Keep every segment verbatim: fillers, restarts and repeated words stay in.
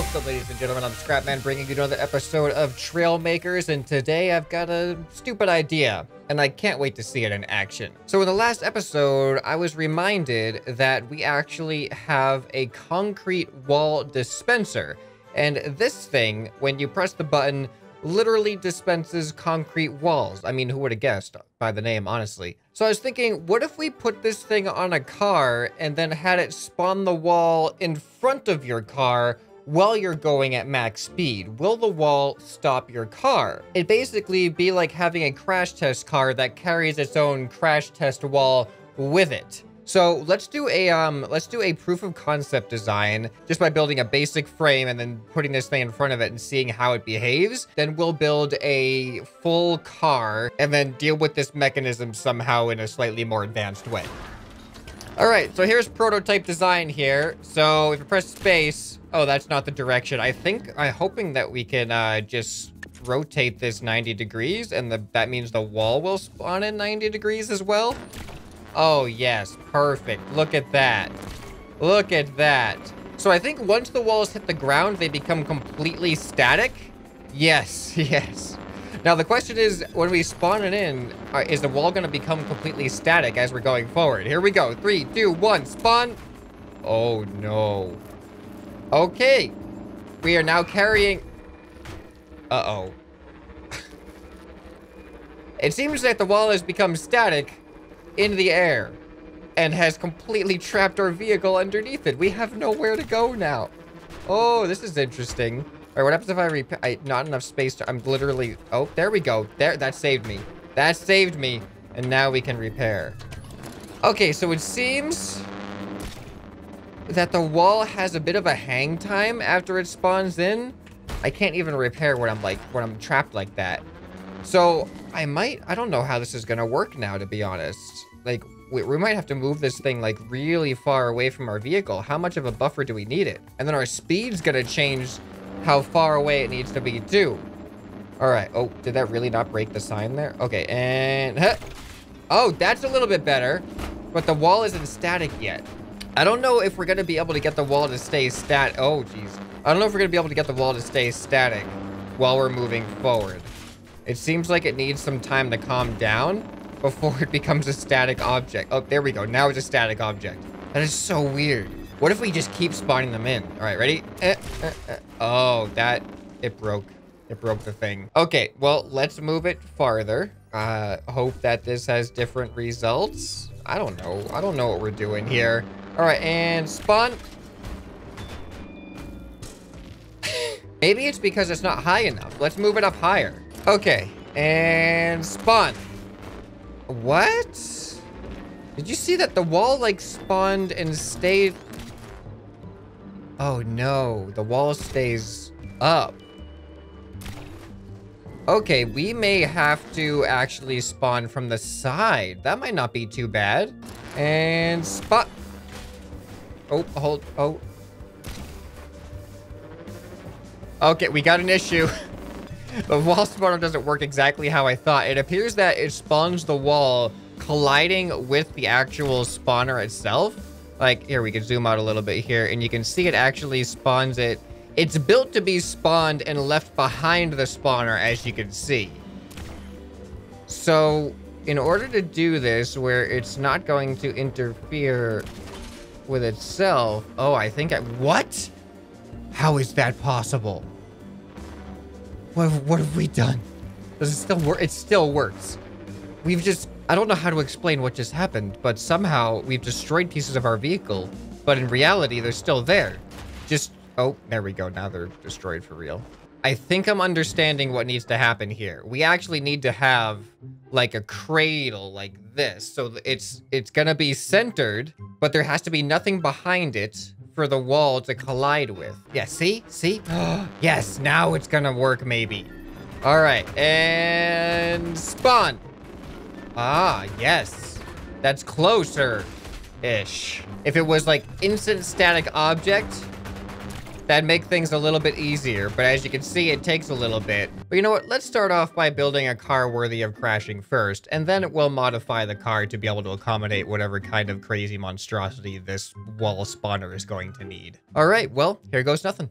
How's up, ladies and gentlemen? I'm Scrapman, bringing you another episode of Trail Makers, and today I've got a stupid idea, and I can't wait to see it in action. So in the last episode, I was reminded that we actually have a concrete wall dispenser, and this thing, when you press the button, literally dispenses concrete walls. I mean, who would have guessed by the name, honestly. So I was thinking, what if we put this thing on a car and then had it spawn the wall in front of your car while you're going at max speed? Will the wall stop your car? It'd basically be like having a crash test car that carries its own crash test wall with it. So let's do a um, let's do a proof of concept design just by building a basic frame and then putting this thing in front of it and seeing how it behaves. Then we'll build a full car and then deal with this mechanism somehow in a slightly more advanced way. All right, so here's prototype design here. So if you press space, oh, that's not the direction. I think I'm hoping that we can uh, just rotate this ninety degrees, and the, that means the wall will spawn in ninety degrees as well. Oh, yes. Perfect. Look at that. Look at that. So I think once the walls hit the ground, they become completely static. Yes. Yes. Now, the question is, when we spawn it in, uh, is the wall going to become completely static as we're going forward? Here we go. Three, two, one, spawn. Oh, no. Okay. We are now carrying... Uh-oh. It seems that the wall has become static in the air and has completely trapped our vehicle underneath it. We have nowhere to go now. Oh, this is interesting. All right, what happens if I repair? Not enough space to, I'm literally, oh, there we go. There, that saved me. That saved me. And now we can repair. Okay, so it seems that the wall has a bit of a hang time after it spawns in. I can't even repair when I'm like, when I'm trapped like that. So I might, I don't know how this is gonna work now, to be honest. Like, we, we might have to move this thing like really far away from our vehicle. How much of a buffer do we need it? And then our speed's gonna change how far away it needs to be too. All right, oh, did that really not break the sign there? Okay, and, huh. Oh, that's a little bit better, but the wall isn't static yet. I don't know if we're gonna be able to get the wall to stay stat, oh geez. I don't know if we're gonna be able to get the wall to stay static while we're moving forward. It seems like it needs some time to calm down before it becomes a static object. Oh, there we go. Now it's a static object. That is so weird. What if we just keep spawning them in? All right, ready? Eh, eh, eh. Oh, that, it broke. It broke the thing. Okay, well, let's move it farther. Uh, hope that this has different results. I don't know. I don't know what we're doing here. All right, and spawn. Maybe it's because it's not high enough. Let's move it up higher. Okay, and spawn. What? Did you see that the wall like spawned and stayed? Oh no, the wall stays up. Okay, we may have to actually spawn from the side. That might not be too bad. And spawn. Oh, hold, oh. Okay, we got an issue. The wall spawner doesn't work exactly how I thought. It appears that it spawns the wall colliding with the actual spawner itself. Like, here, we can zoom out a little bit here, and you can see it actually spawns it. It's built to be spawned and left behind the spawner, as you can see. So, in order to do this, where it's not going to interfere with itself... Oh, I think I... What? How is that possible? What, what have we done? Does it still work? It still works. We've just... I don't know how to explain what just happened, but somehow we've destroyed pieces of our vehicle, but in reality, they're still there. Just... Oh, there we go. Now they're destroyed for real. I think I'm understanding what needs to happen here. We actually need to have, like, a cradle like this. So it's, it's gonna be centered, but there has to be nothing behind it for the wall to collide with. Yeah, see? See? Yes, now it's gonna work, maybe. All right, and spawn. Ah, yes. That's closer-ish. If it was like instant static object, that'd make things a little bit easier. But as you can see, it takes a little bit. But you know what? Let's start off by building a car worthy of crashing first, and then it will modify the car to be able to accommodate whatever kind of crazy monstrosity this wall spawner is going to need. All right, well, here goes nothing.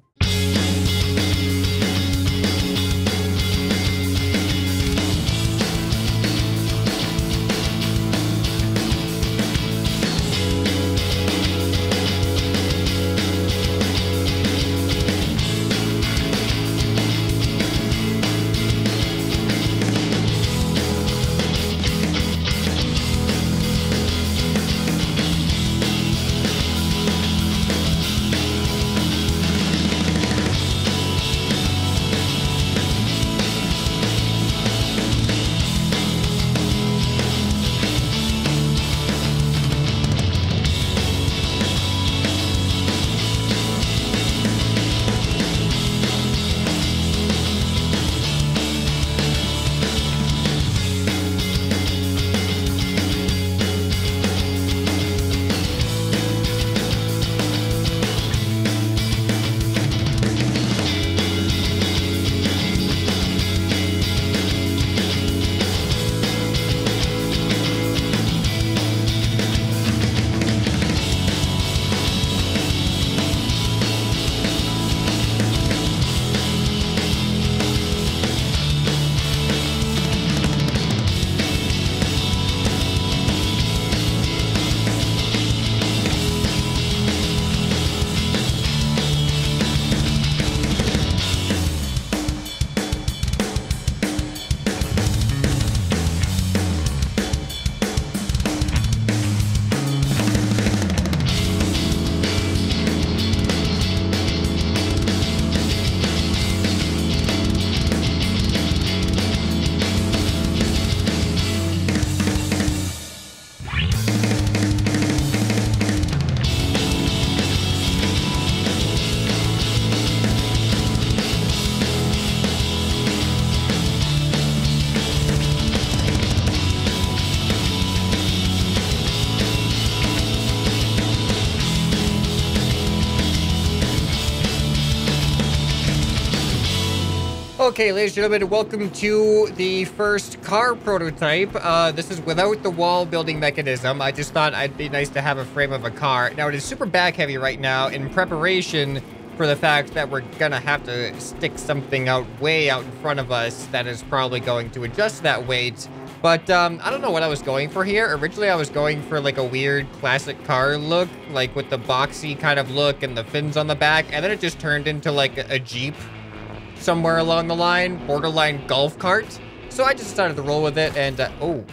Okay, ladies and gentlemen, welcome to the first car prototype. Uh, this is without the wall building mechanism. I just thought it'd be nice to have a frame of a car. Now, it is super back heavy right now in preparation for the fact that we're gonna have to stick something out way out in front of us that is probably going to adjust that weight. But um, I don't know what I was going for here. Originally, I was going for like a weird classic car look, like with the boxy kind of look and the fins on the back. And then it just turned into like a Jeep somewhere along the line, borderline golf cart. So I just decided to roll with it, and uh, oh,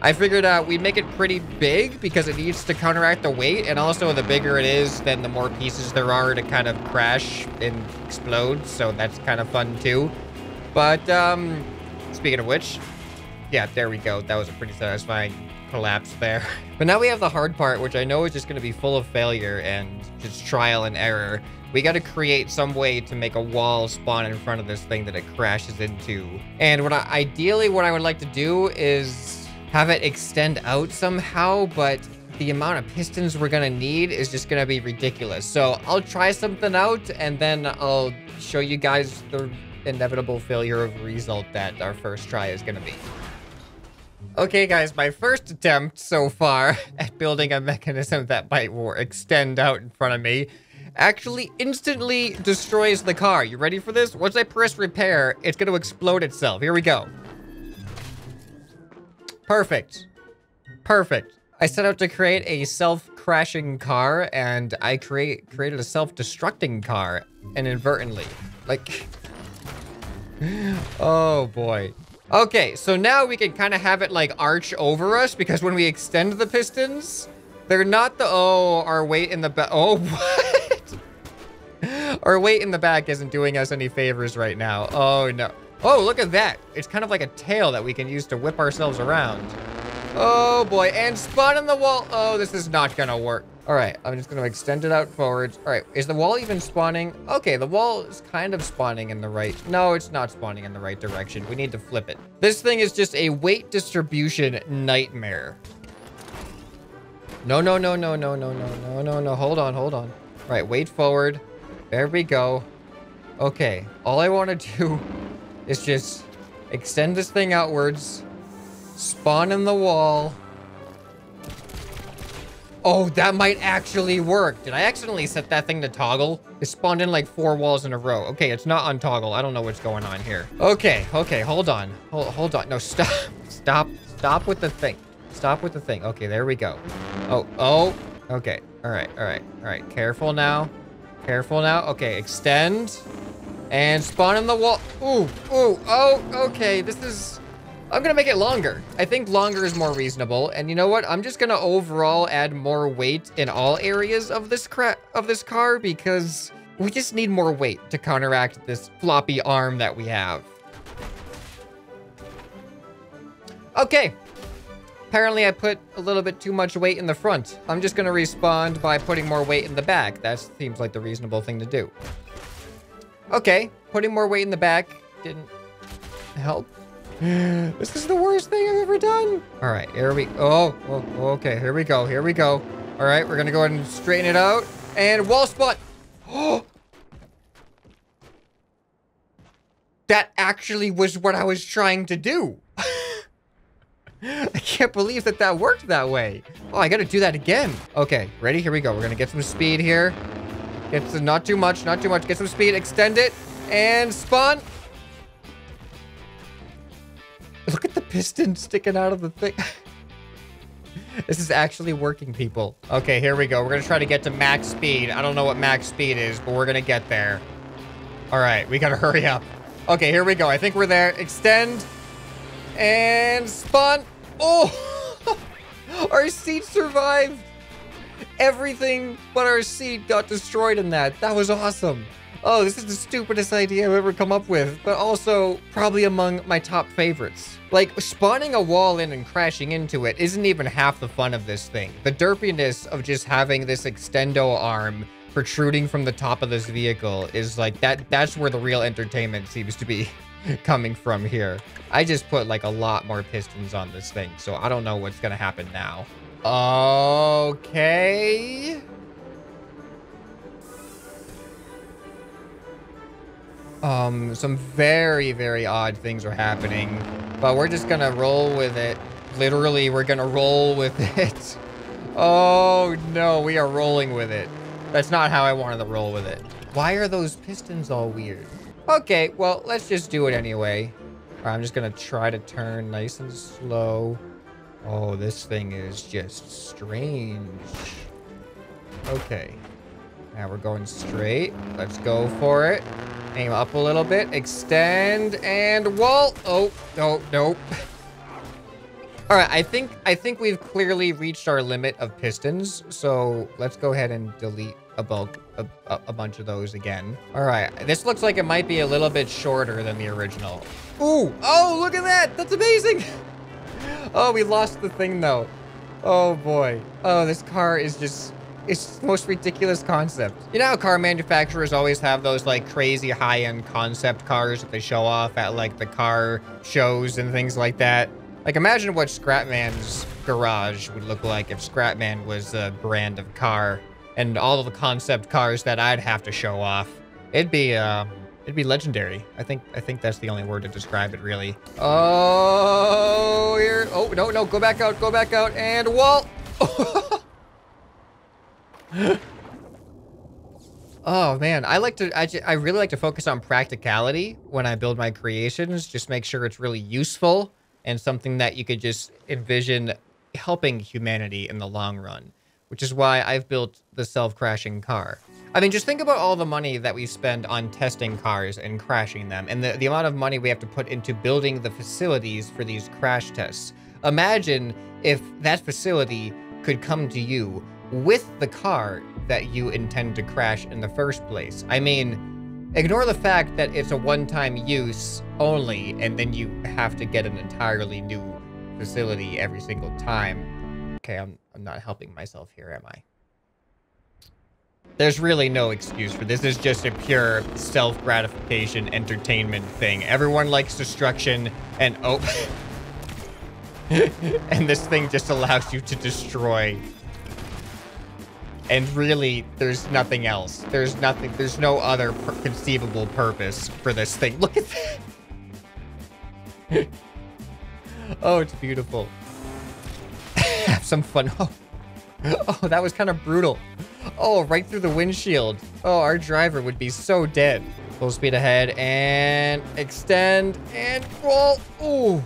I figured uh, we make it pretty big because it needs to counteract the weight, and also the bigger it is, then the more pieces there are to kind of crash and explode. So that's kind of fun too. But um, speaking of which, yeah, there we go. That was a pretty satisfying collapse there. But now we have the hard part, which I know is just going to be full of failure and just trial and error. We got to create some way to make a wall spawn in front of this thing that it crashes into. And what I, ideally what I would like to do is have it extend out somehow, but the amount of pistons we're going to need is just going to be ridiculous. So I'll try something out, and then I'll show you guys the inevitable failure of result that our first try is going to be. Okay, guys, my first attempt so far at building a mechanism that might war extend out in front of me actually instantly destroys the car. You ready for this? Once I press repair, it's going to explode itself. Here we go. Perfect. Perfect. I set out to create a self-crashing car, and I create created a self-destructing car inadvertently. Like, oh boy. Okay, so now we can kind of have it like arch over us, because when we extend the pistons, they're not the, oh, our weight in the back. Oh, what? Our weight in the back isn't doing us any favors right now. Oh, no. Oh, look at that. It's kind of like a tail that we can use to whip ourselves around. Oh, boy. And spawn in the wall. Oh, this is not going to work. All right. I'm just going to extend it out forwards. All right. Is the wall even spawning? Okay. The wall is kind of spawning in the right. No, it's not spawning in the right direction. We need to flip it. This thing is just a weight distribution nightmare. No, no, no, no, no, no, no, no, no, no. Hold on. Hold on. All right. Weight forward. There we go. Okay, all I want to do is just extend this thing outwards, spawn in the wall. Oh, that might actually work. Did I accidentally set that thing to toggle? It spawned in like four walls in a row. Okay, it's not on toggle. I don't know what's going on here. Okay, okay, hold on. Hold, hold on. No, stop. Stop. Stop with the thing. Stop with the thing. Okay, there we go. Oh, oh. Okay. All right, all right, all right. Careful now. Careful now. Okay, extend. And spawn in the wall. Ooh, ooh, oh, okay. This is... I'm gonna make it longer. I think longer is more reasonable. And you know what? I'm just gonna overall add more weight in all areas of this cra- of this car, because we just need more weight to counteract this floppy arm that we have. Okay. Apparently, I put a little bit too much weight in the front. I'm just going to respond by putting more weight in the back. That seems like the reasonable thing to do. Okay, putting more weight in the back didn't help. This is the worst thing I've ever done. All right, here we... Oh, oh okay, here we go, here we go. All right, we're going to go ahead and straighten it out. And wall spot. Oh! That actually was what I was trying to do. I can't believe that that worked that way. Oh, I gotta do that again. Okay, ready? Here we go. We're gonna get some speed here. Get some, not too much, not too much. Get some speed, extend it, and spawn. Look at the piston sticking out of the thing. This is actually working, people. Okay, here we go. We're gonna try to get to max speed. I don't know what max speed is, but we're gonna get there. All right, we gotta hurry up. Okay, here we go. I think we're there. Extend. And spawn. Oh, our seat survived. Everything but our seat got destroyed in that. That was awesome. Oh, this is the stupidest idea I've ever come up with, but also probably among my top favorites. Like, spawning a wall in and crashing into it isn't even half the fun of this thing. The derpiness of just having this extendo arm protruding from the top of this vehicle is like that. That's where the real entertainment seems to be coming from here. I just put like a lot more pistons on this thing, so I don't know what's gonna happen now. Okay. Um, some very, very odd things are happening, but we're just gonna roll with it. Literally, we're gonna roll with it. Oh no, we are rolling with it. That's not how I wanted to roll with it. Why are those pistons all weird? Okay, well, let's just do it anyway. Right, I'm just gonna try to turn nice and slow. Oh, this thing is just strange. Okay. Now we're going straight. Let's go for it. Aim up a little bit. Extend and wall. Oh, no, nope. All right, I think I think we've clearly reached our limit of pistons, so let's go ahead and delete a bulk, a, a bunch of those again. All right, this looks like it might be a little bit shorter than the original. Ooh, oh, look at that! That's amazing! Oh, we lost the thing though. Oh boy. Oh, this car is just, it's the most ridiculous concept. You know how car manufacturers always have those like crazy high-end concept cars that they show off at like the car shows and things like that? Like, imagine what Scrapman's garage would look like if Scrapman was a brand of car and all of the concept cars that I'd have to show off. It'd be, uh, it'd be legendary. I think, I think that's the only word to describe it, really. Oh, here. Oh, no, no, go back out, go back out, and wall. Oh man, I like to, I, I really like to focus on practicality when I build my creations. Just make sure it's really useful and something that you could just envision helping humanity in the long run, which is why I've built the self-crashing car. I mean, just think about all the money that we spend on testing cars and crashing them, and the, the amount of money we have to put into building the facilities for these crash tests. Imagine if that facility could come to you with the car that you intend to crash in the first place. I mean, ignore the fact that it's a one-time use only, and then you have to get an entirely new facility every single time. Okay, I'm, I'm not helping myself here, am I? There's really no excuse for this. This is just a pure self-gratification entertainment thing. Everyone likes destruction, and oh. And this thing just allows you to destroy. And really, there's nothing else. There's nothing, there's no other per conceivable purpose for this thing. Look at that. Oh, it's beautiful. Have some fun. Oh, oh, that was kind of brutal. Oh, right through the windshield. Oh, our driver would be so dead. Full speed ahead and extend and roll. Ooh.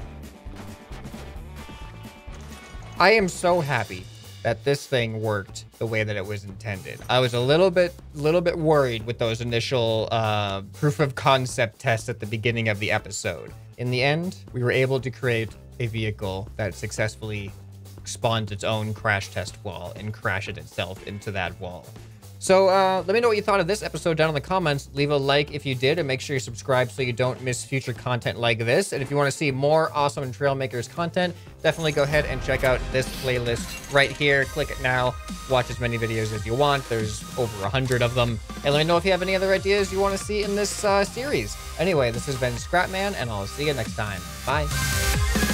I am so happy that this thing worked the way that it was intended. I was a little bit, little bit worried with those initial uh, proof of concept tests at the beginning of the episode. In the end, we were able to create a vehicle that successfully spawned its own crash test wall and crashed it itself into that wall. So uh, let me know what you thought of this episode down in the comments. Leave a like if you did, and make sure you subscribe so you don't miss future content like this. And if you want to see more awesome Trail Makers content, definitely go ahead and check out this playlist right here. Click it now. Watch as many videos as you want. There's over a hundred of them. And let me know if you have any other ideas you want to see in this uh, series. Anyway, this has been Scrapman, and I'll see you next time. Bye.